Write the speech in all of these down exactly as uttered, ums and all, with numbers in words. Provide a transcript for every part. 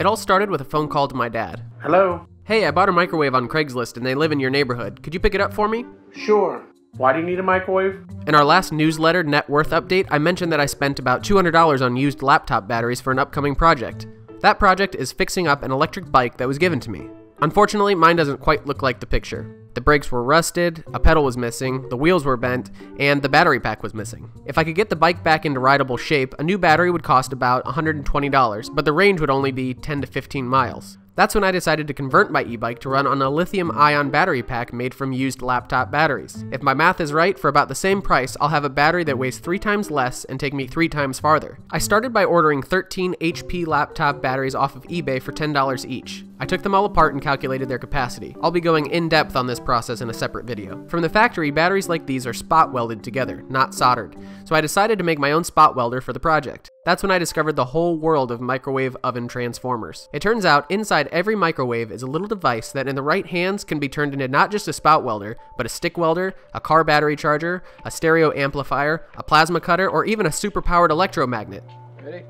It all started with a phone call to my dad. Hello? Hey, I bought a microwave on Craigslist and they live in your neighborhood. Could you pick it up for me? Sure. Why do you need a microwave? In our last newsletter, Net Worth Update, I mentioned that I spent about two hundred dollars on used laptop batteries for an upcoming project. That project is fixing up an electric bike that was given to me. Unfortunately, mine doesn't quite look like the picture. The brakes were rusted, a pedal was missing, the wheels were bent, and the battery pack was missing. If I could get the bike back into rideable shape, a new battery would cost about one hundred twenty dollars, but the range would only be ten to fifteen miles. That's when I decided to convert my e-bike to run on a lithium-ion battery pack made from used laptop batteries. If my math is right, for about the same price, I'll have a battery that weighs three times less and take me three times farther. I started by ordering thirteen H P laptop batteries off of eBay for ten dollars each. I took them all apart and calculated their capacity. I'll be going in-depth on this process in a separate video. From the factory, batteries like these are spot welded together, not soldered, so I decided to make my own spot welder for the project. That's when I discovered the whole world of microwave oven transformers. It turns out, inside every microwave is a little device that in the right hands can be turned into not just a spot welder, but a stick welder, a car battery charger, a stereo amplifier, a plasma cutter, or even a super-powered electromagnet. Ready?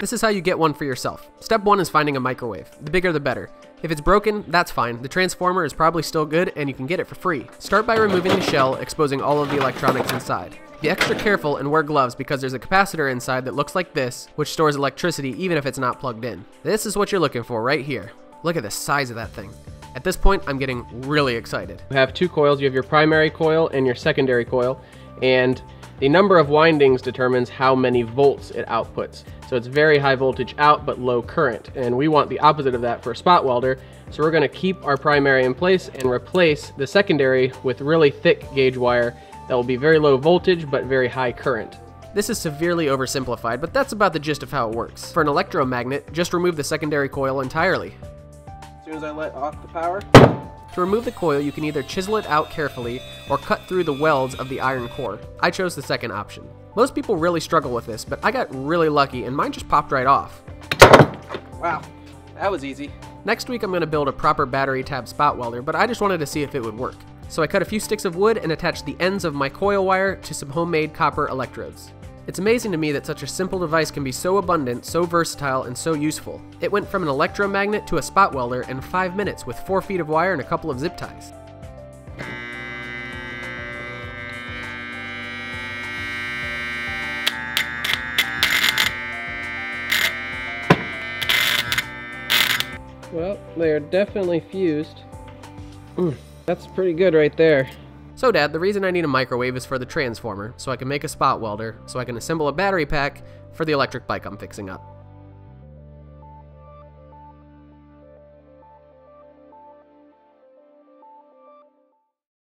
This is how you get one for yourself. Step one is finding a microwave. The bigger the better. If it's broken, that's fine. The transformer is probably still good and you can get it for free. Start by removing the shell, exposing all of the electronics inside. Be extra careful and wear gloves because there's a capacitor inside that looks like this, which stores electricity even if it's not plugged in. This is what you're looking for right here. Look at the size of that thing. At this point, I'm getting really excited. You have two coils. You have your primary coil and your secondary coil, and the number of windings determines how many volts it outputs. So it's very high voltage out, but low current. And we want the opposite of that for a spot welder. So we're gonna keep our primary in place and replace the secondary with really thick gauge wire that will be very low voltage, but very high current. This is severely oversimplified, but that's about the gist of how it works. For an electromagnet, just remove the secondary coil entirely. As soon as I let off the power. To remove the coil, you can either chisel it out carefully or cut through the welds of the iron core. I chose the second option. Most people really struggle with this, but I got really lucky and mine just popped right off. Wow, that was easy. Next week I'm gonna build a proper battery tab spot welder, but I just wanted to see if it would work. So I cut a few sticks of wood and attached the ends of my coil wire to some homemade copper electrodes. It's amazing to me that such a simple device can be so abundant, so versatile, and so useful. It went from an electromagnet to a spot welder in five minutes with four feet of wire and a couple of zip ties. Well, they are definitely fused. Mm. That's pretty good right there. So Dad, the reason I need a microwave is for the transformer, so I can make a spot welder, so I can assemble a battery pack for the electric bike I'm fixing up.